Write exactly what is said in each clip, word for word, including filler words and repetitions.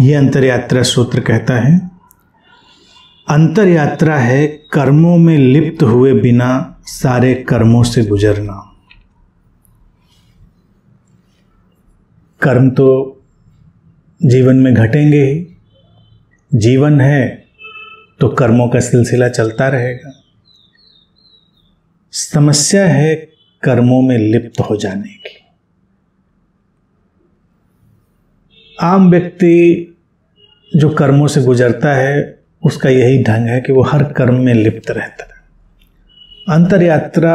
ये अंतर्यात्रा सूत्र कहता है। अंतर्यात्रा है कर्मों में लिप्त हुए बिना सारे कर्मों से गुजरना। कर्म तो जीवन में घटेंगे ही, जीवन है तो कर्मों का सिलसिला चलता रहेगा। समस्या है कर्मों में लिप्त हो जाने की। आम व्यक्ति जो कर्मों से गुजरता है उसका यही ढंग है कि वो हर कर्म में लिप्त रहता है। अंतर्यात्रा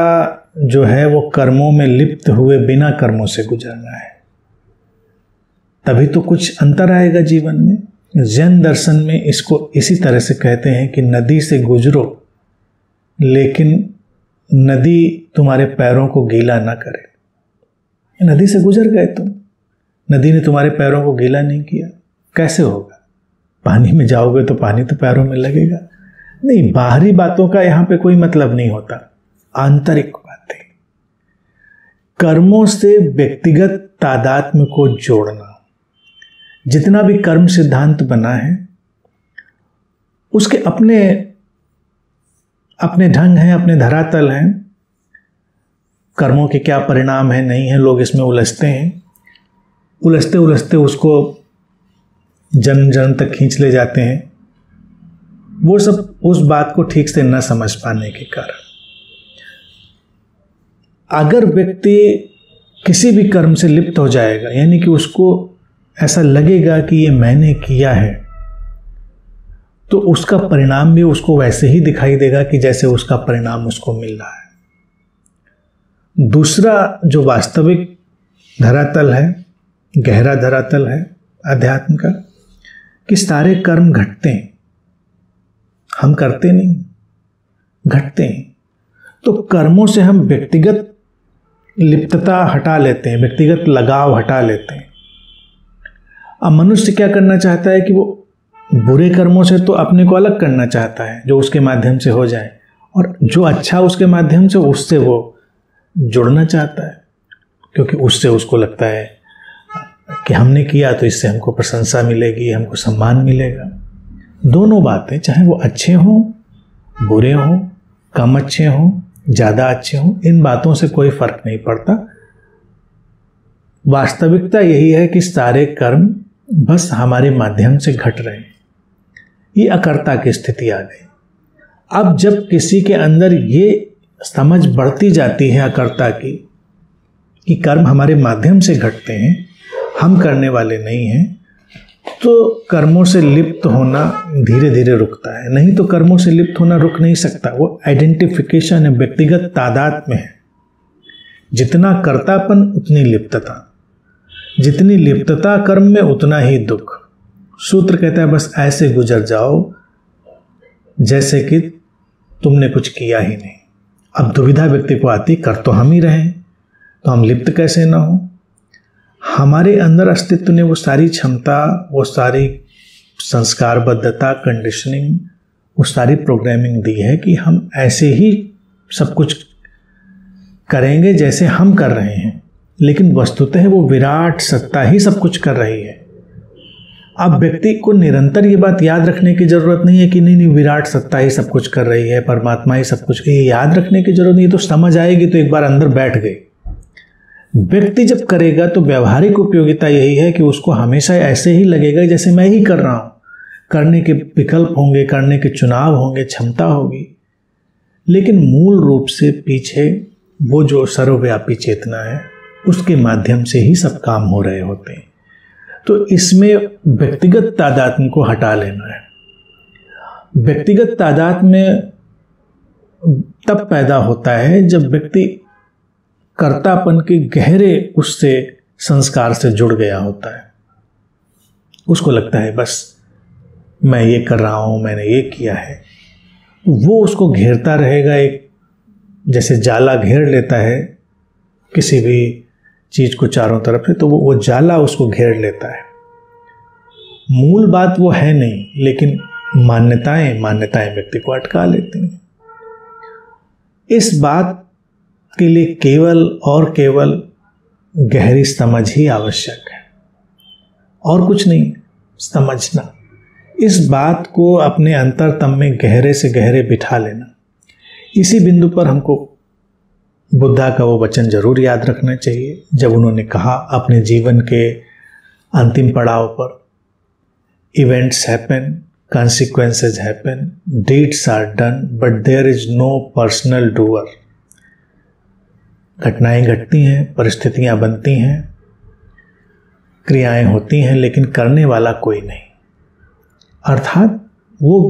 जो है वो कर्मों में लिप्त हुए बिना कर्मों से गुजरना है, तभी तो कुछ अंतर आएगा जीवन में। जैन दर्शन में इसको इसी तरह से कहते हैं कि नदी से गुजरो लेकिन नदी तुम्हारे पैरों को गीला ना करे। नदी से गुजर गए तुम, नदी ने तुम्हारे पैरों को गीला नहीं किया, कैसे होगा? पानी में जाओगे तो पानी तो पैरों में लगेगा। नहीं, बाहरी बातों का यहाँ पे कोई मतलब नहीं होता, आंतरिक बातें। कर्मों से व्यक्तिगत तादात्म्य को जोड़ना। जितना भी कर्म सिद्धांत बना है उसके अपने अपने ढंग हैं, अपने धरातल हैं। कर्मों के क्या परिणाम है, नहीं है, लोग इसमें उलझते हैं। उलझते उलझते उसको जन्म जन्म तक खींच ले जाते हैं। वो सब उस बात को ठीक से न समझ पाने के कारण। अगर व्यक्ति किसी भी कर्म से लिप्त हो जाएगा, यानी कि उसको ऐसा लगेगा कि ये मैंने किया है, तो उसका परिणाम भी उसको वैसे ही दिखाई देगा कि जैसे उसका परिणाम उसको मिल रहा है। दूसरा जो वास्तविक धरातल है, गहरा धरातल है अध्यात्म का, कि सारे कर्म घटते हैं, हम करते नहीं, घटते हैं। तो कर्मों से हम व्यक्तिगत लिप्तता हटा लेते हैं, व्यक्तिगत लगाव हटा लेते हैं। अब मनुष्य क्या करना चाहता है कि वो बुरे कर्मों से तो अपने को अलग करना चाहता है जो उसके माध्यम से हो जाए, और जो अच्छा उसके माध्यम से उससे वो जुड़ना चाहता है, क्योंकि उससे उसको लगता है कि हमने किया तो इससे हमको प्रशंसा मिलेगी, हमको सम्मान मिलेगा। दोनों बातें, चाहे वो अच्छे हों, बुरे हों, कम अच्छे हों, ज़्यादा अच्छे हों, इन बातों से कोई फर्क नहीं पड़ता। वास्तविकता यही है कि सारे कर्म बस हमारे माध्यम से घट रहे हैं। ये अकर्ता की स्थिति आ गई। अब जब किसी के अंदर ये समझ बढ़ती जाती है अकर्ता की, कि कर्म हमारे माध्यम से घटते हैं, हम करने वाले नहीं हैं, तो कर्मों से लिप्त होना धीरे धीरे रुकता है। नहीं तो कर्मों से लिप्त होना रुक नहीं सकता। वो आइडेंटिफिकेशन है, व्यक्तिगत तादाद में है। जितना कर्तापन उतनी लिप्तता, जितनी लिप्तता कर्म में उतना ही दुख। सूत्र कहता है बस ऐसे गुजर जाओ जैसे कि तुमने कुछ किया ही नहीं। अब दुविधा व्यक्ति को आती, कर तो हम ही रहें तो हम लिप्त कैसे ना हो। हमारे अंदर अस्तित्व ने वो सारी क्षमता, वो सारी संस्कारबद्धता, कंडीशनिंग, वो सारी प्रोग्रामिंग दी है कि हम ऐसे ही सब कुछ करेंगे जैसे हम कर रहे हैं। लेकिन वस्तुतः वो विराट सत्ता ही सब कुछ कर रही है। अब व्यक्ति को निरंतर ये बात याद रखने की ज़रूरत नहीं है कि नहीं नहीं विराट सत्ता ही सब कुछ कर रही है, परमात्मा ही सब कुछ, ये याद रखने की ज़रूरत नहीं है। तो समझ आएगी, तो एक बार अंदर बैठ गई। व्यक्ति जब करेगा तो व्यवहारिक उपयोगिता यही है कि उसको हमेशा ऐसे ही लगेगा जैसे मैं ही कर रहा हूँ। करने के विकल्प होंगे, करने के चुनाव होंगे, क्षमता होगी, लेकिन मूल रूप से पीछे वो जो सर्वव्यापी चेतना है उसके माध्यम से ही सब काम हो रहे होते हैं। तो इसमें व्यक्तिगत तादात्म्य को हटा लेना है। व्यक्तिगत तादात्म्य तब पैदा होता है जब व्यक्ति कर्तापन के गहरे उससे संस्कार से जुड़ गया होता है। उसको लगता है बस मैं ये कर रहा हूँ, मैंने ये किया है। वो उसको घेरता रहेगा, एक जैसे जाला घेर लेता है किसी भी चीज़ को चारों तरफ से, तो वो वो जाला उसको घेर लेता है। मूल बात वो है नहीं, लेकिन मान्यताएं मान्यताएं व्यक्ति को अटका लेती हैं। इस बात के लिए केवल और केवल गहरी समझ ही आवश्यक है, और कुछ नहीं। समझना, इस बात को अपने अंतरतम में गहरे से गहरे बिठा लेना। इसी बिंदु पर हमको बुद्धा का वो वचन जरूर याद रखना चाहिए जब उन्होंने कहा अपने जीवन के अंतिम पड़ाव पर, events happen, consequences happen, deeds are done, but there is no personal doer। घटनाएं घटती हैं, परिस्थितियां बनती हैं, क्रियाएं होती हैं, लेकिन करने वाला कोई नहीं। अर्थात वो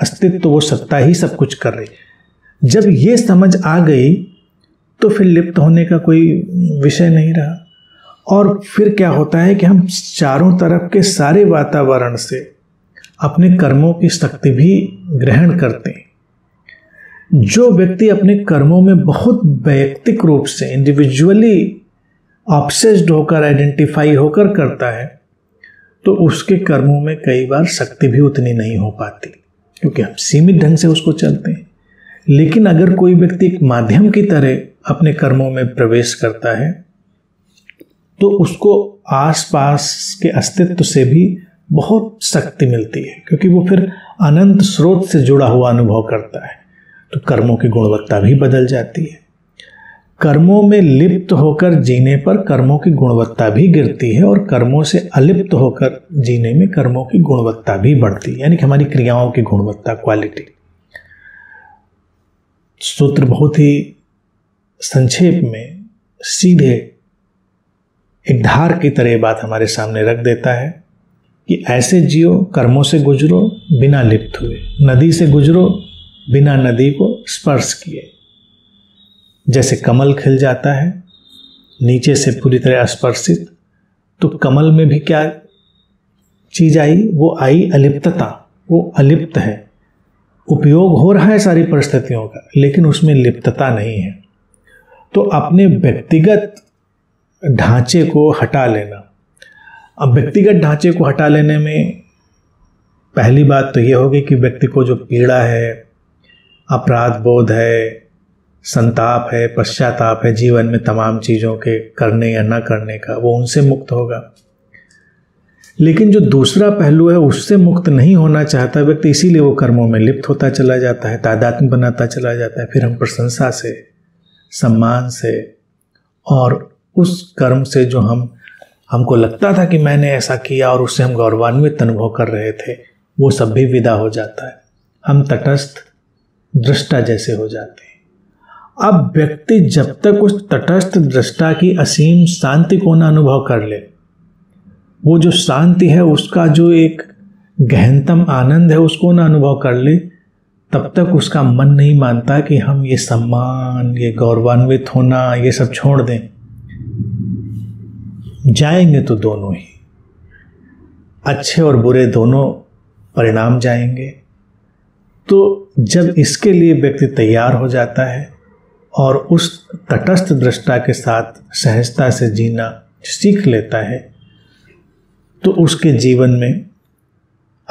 अस्तित्व, वो सत्ता ही सब कुछ कर रही है। जब ये समझ आ गई तो फिर लिप्त होने का कोई विषय नहीं रहा। और फिर क्या होता है कि हम चारों तरफ के सारे वातावरण से अपने कर्मों की शक्ति भी ग्रहण करते हैं। जो व्यक्ति अपने कर्मों में बहुत व्यक्तिक रूप से, इंडिविजुअली ऑब्सेस्ड होकर, आइडेंटिफाई होकर करता है, तो उसके कर्मों में कई बार शक्ति भी उतनी नहीं हो पाती, क्योंकि हम सीमित ढंग से उसको चलते हैं। लेकिन अगर कोई व्यक्ति एक माध्यम की तरह अपने कर्मों में प्रवेश करता है तो उसको आसपास के अस्तित्व से भी बहुत शक्ति मिलती है, क्योंकि वो फिर अनंत स्रोत से जुड़ा हुआ अनुभव करता है। तो कर्मों की गुणवत्ता भी बदल जाती है। कर्मों में लिप्त होकर जीने पर कर्मों की गुणवत्ता भी गिरती है, और कर्मों से अलिप्त होकर जीने में कर्मों की गुणवत्ता भी बढ़ती है, यानी कि हमारी क्रियाओं की गुणवत्ता, क्वालिटी। सूत्र बहुत ही संक्षेप में सीधे एक धार की तरह बात हमारे सामने रख देता है कि ऐसे जियो, कर्मों से गुजरो बिना लिप्त हुए, नदी से गुजरो बिना नदी को स्पर्श किए। जैसे कमल खिल जाता है नीचे से पूरी तरह अस्पर्शित, तो कमल में भी क्या चीज़ आई? वो आई अलिप्तता, वो अलिप्त है। उपयोग हो रहा है सारी परिस्थितियों का, लेकिन उसमें लिप्तता नहीं है। तो अपने व्यक्तिगत ढांचे को हटा लेना। अब व्यक्तिगत ढांचे को हटा लेने में पहली बात तो ये होगी कि व्यक्ति को जो पीड़ा है, अपराध बोध है, संताप है, पश्चाताप है जीवन में तमाम चीज़ों के करने या ना करने का, वो उनसे मुक्त होगा। लेकिन जो दूसरा पहलू है उससे मुक्त नहीं होना चाहता व्यक्ति, इसीलिए वो कर्मों में लिप्त होता चला जाता है, तादात्म्य बनाता चला जाता है। फिर हम प्रशंसा से, सम्मान से और उस कर्म से जो हम हमको लगता था कि मैंने ऐसा किया और उससे हम गौरवान्वित अनुभव कर रहे थे, वो सब भी विदा हो जाता है। हम तटस्थ दृष्टा जैसे हो जाते हैं। अब व्यक्ति जब तक उस तटस्थ दृष्टा की असीम शांति को ना अनुभव कर ले, वो जो शांति है, उसका जो एक गहनतम आनंद है, उसको ना अनुभव कर ले, तब तक उसका मन नहीं मानता कि हम ये सम्मान, ये गौरवान्वित होना, ये सब छोड़ दें। जाएंगे तो दोनों ही, अच्छे और बुरे दोनों परिणाम जाएंगे। तो जब इसके लिए व्यक्ति तैयार हो जाता है और उस तटस्थ दृष्टा के साथ सहजता से जीना सीख लेता है, तो उसके जीवन में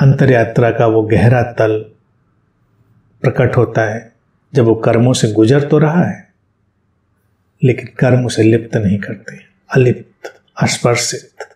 अंतर्यात्रा का वो गहरा तल प्रकट होता है। जब वो कर्मों से गुजर तो रहा है, लेकिन कर्म उसे लिप्त नहीं करते, अलिप्त, अस्पर्शित।